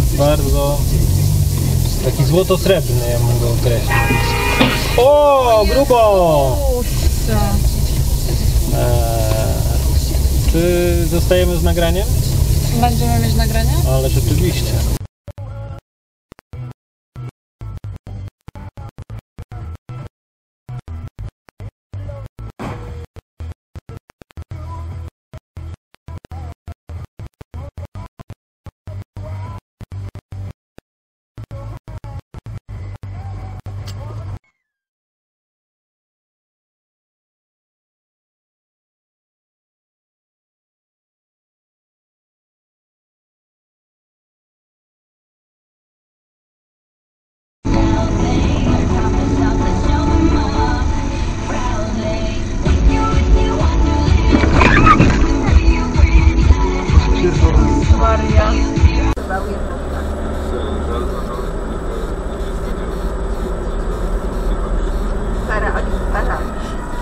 taki bardzo, taki złoto-srebrny, ja bym go określił. O, grubo! Czy zostajemy z nagraniem? Będziemy mieć nagranie? Ale rzeczywiście.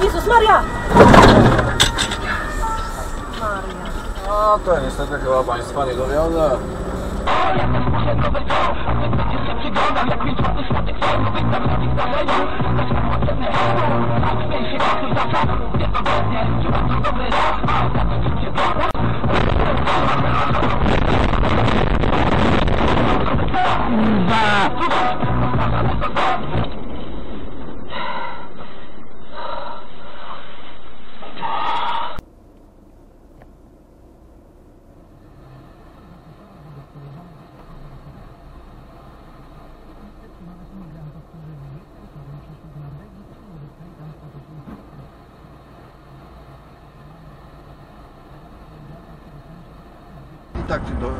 Jezus Maria! No to niestety chyba Państwa nie dowiozę.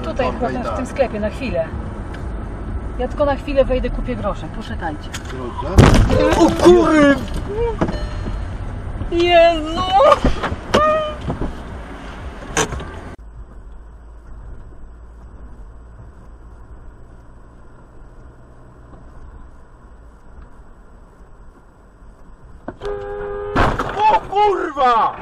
Tutaj w tym sklepie, na chwilę. Ja tylko na chwilę wejdę, kupię grosze. Poczekajcie. O kurwa! Jezu! O kurwa!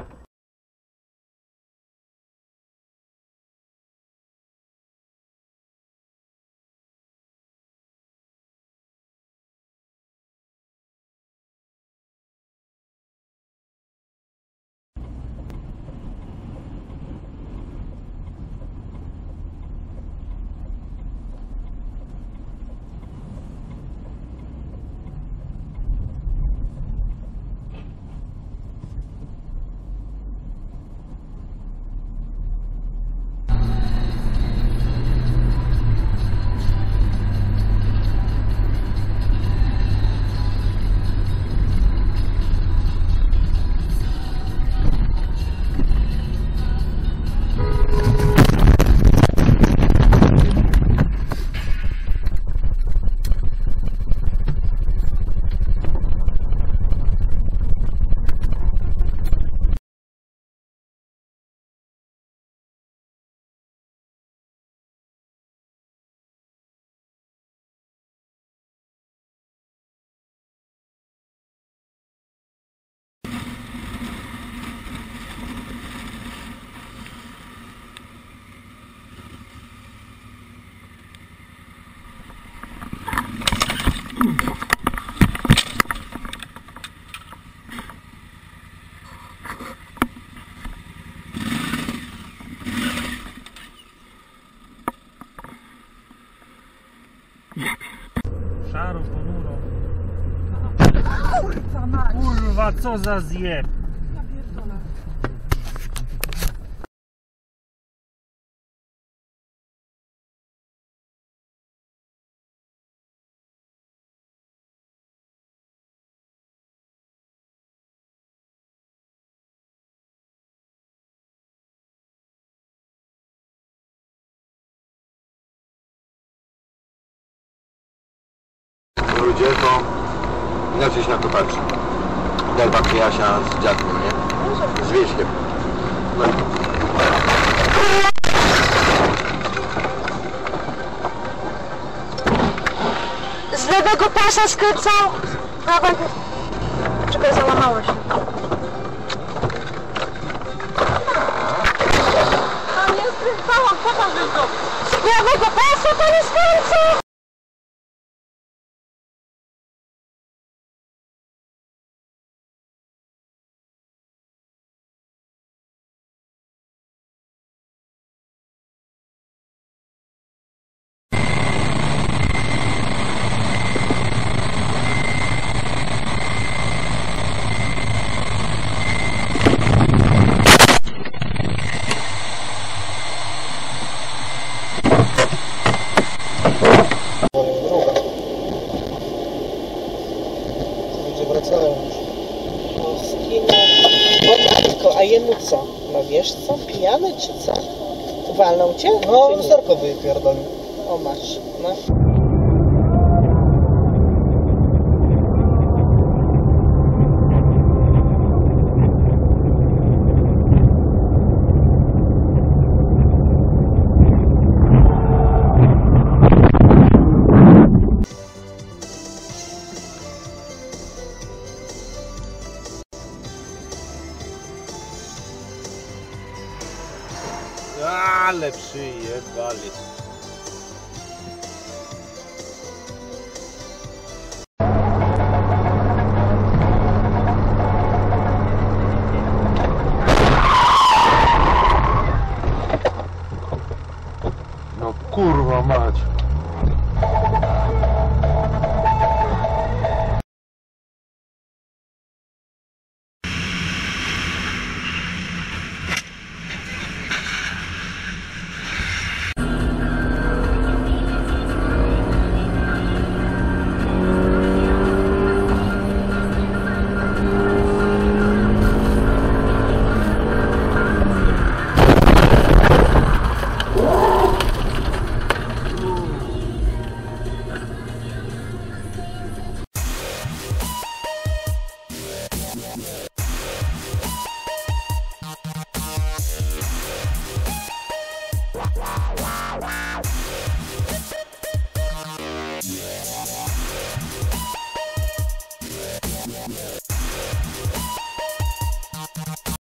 Szaro, ponuro. Kurwa mać! Kurwa, co za zjeb! Ja pierdolę. Ludzie to inaczej się na to patrzy. Derba Jasia z dziadkiem, nie? Z wieśkiem. No. Z lewego pasa skręcał. Czekaj, załamało się. A nie skręcałam, po to z prawego pasa! Szatana Słońca! Wracają już. No, zginął. A jemu co? No wiesz co? Pijany czy co? Walną cię? No, lusterko wypierdolił. O, masz. No. Ale przyjebali.